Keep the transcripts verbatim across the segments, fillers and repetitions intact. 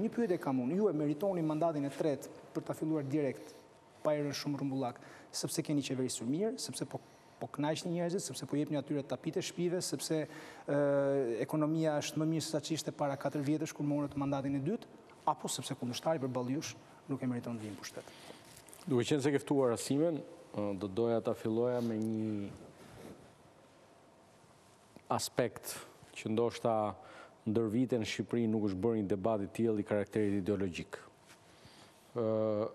Nipi i te Kamun, ju e meritoni mandatin e tretë për ta filluar direkt, pa erë shumë rrumbullak, sepse keni qeverisur mirë, sepse po po kënaqni njerëzit, sepse po jepni atyre tapite shtëpive, sepse uh, ekonomia është më mirë se sa ç'ishte para katër vjetësh kur morët mandatin e dytë, apo sepse kundërshtari për Ballnjush nuk e meriton të vinë në pushtet. Duke qenë se ke ftuar Asimen, do doja ta filloja me një aspekt që ndoshta ndër vite në Shqipëri nuk është bërë një debat i tillë i karakterit ideologjik. Uh,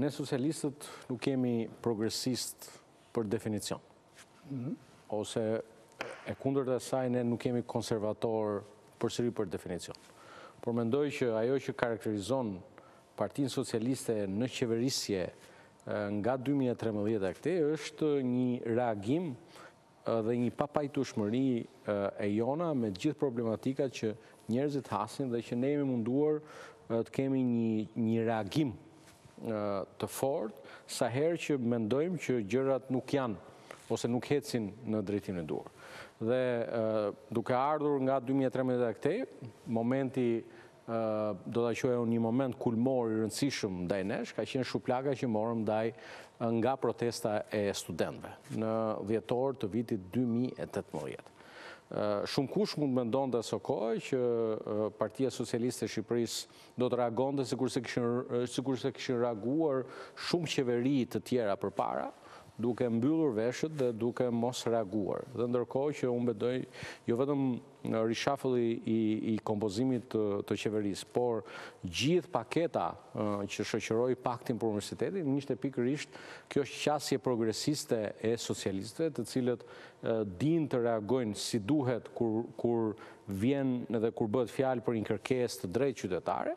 ne socialistët nuk kemi progresist për definicion. Mm-hmm. Ose e kundërt e saj ne nuk kemi konservator përsëri për definicion. Por mendoj që ajo që karakterizon Partinë Socialiste në qeverisje nga dy mijë e trembëdhjetë e këtej është një reagim dhe një papajtueshmëri e jona me gjithë problematikat që njerëzit hasin dhe që ne jemi munduar të kemi një, një reagim të fortë sa herë që mendojmë që gjërat nuk janë ose nuk hecin në drejtimin e duhur. Dhe duke ardhur nga dy mijë e trembëdhjetë e këtej, momenti do ta quaj unë një moment kulmor i rëndësishëm ndaj nesh, ka qenë shuplaka që morëm ndaj nga protesta e studentëve në dhjetor të vitit dy mijë e tetëmbëdhjetë. Shumë kush mund mendonte së kohë që Partia Socialiste Shqipërisë do të reagonte sikurse kishin reaguar shumë qeveri të tjera përpara, duke mbyllur veshët dhe duke mos reaguar. Dhe ndërkohë që unë bedoj, jo vetëm rishafëlli i, i kompozimit të, të qeverisë, por gjithë paketa uh, që shoqëroi paktin për universitetin, ishte pikërisht kjo qasje progresiste e socialistëve, të cilët uh, din të reagojnë si duhet kur, kur vjen dhe kur bëhet fjalë për një kërkesë të drejtë qytetare,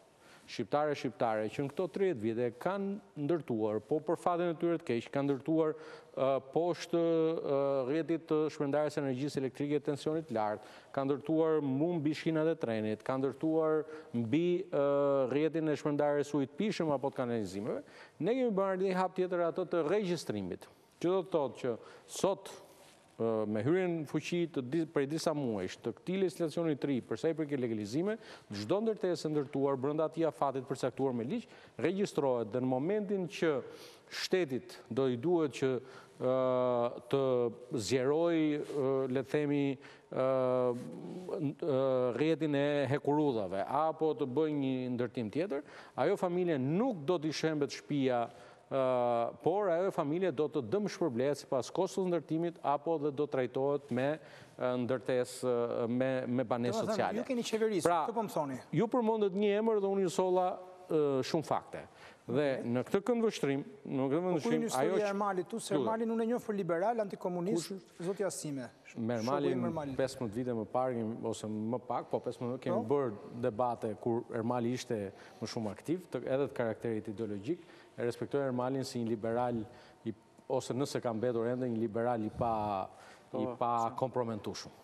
shqiptare shqiptare që në këto tridhjetë vite kanë ndërtuar, po për fatin e tyre të keq, kanë ndërtuar uh, poshtë uh, rrjetit të uh, shpërndarjes energjisë elektrike të tensionit lart, kanë ndërtuar mbi shinat e trenit, kanë ndërtuar mbi uh, rrjetin e shpërndarjes ujit të pijshëm apo të kanalizimeve. Ne kemi bërë një hap tjetër ato të regjistrimit, që do të thotë që sot me hyrjen fuqi të prej disa muajsh të këtij legjislacioni të ri për sa i përket legalizimit, çdo ndërtesë e ndërtuar brenda atij afati të përcaktuar me ligj regjistrohet dhe në momentin që shtetit do i duhet që të zjeroj, le të themi, rrjetin e hekurudhave apo të bëjë një ndërtim tjetër, ajo familje nuk do të shembet shtëpia. Por ajo familje do të dëmshpërblehet sipas kostos ndërtimit apo dhe do trajtohet me ndërtesë me banesë sociale. Ju keni qeverisë, këtë po më thoni. Ju përmendët një emër dhe unë ju solla shumë fakte. Dhe në këtë këndvështrim, në këtë këndvështrim ajo që Ermalit, se Ermalin unë e njoh për liberal, antikomunist, zoti Asime. Me Ermalin pesëmbëdhjetë vite më parë ose më pak, po pesëmbëdhjetë kemi bërë debate kur Ermali ishte më shumë aktiv, edhe të karakterit ideologjik. E respektoj Ermalin si një liberal, ose nëse kam bedur ende, një liberal i pa kompromentushëm.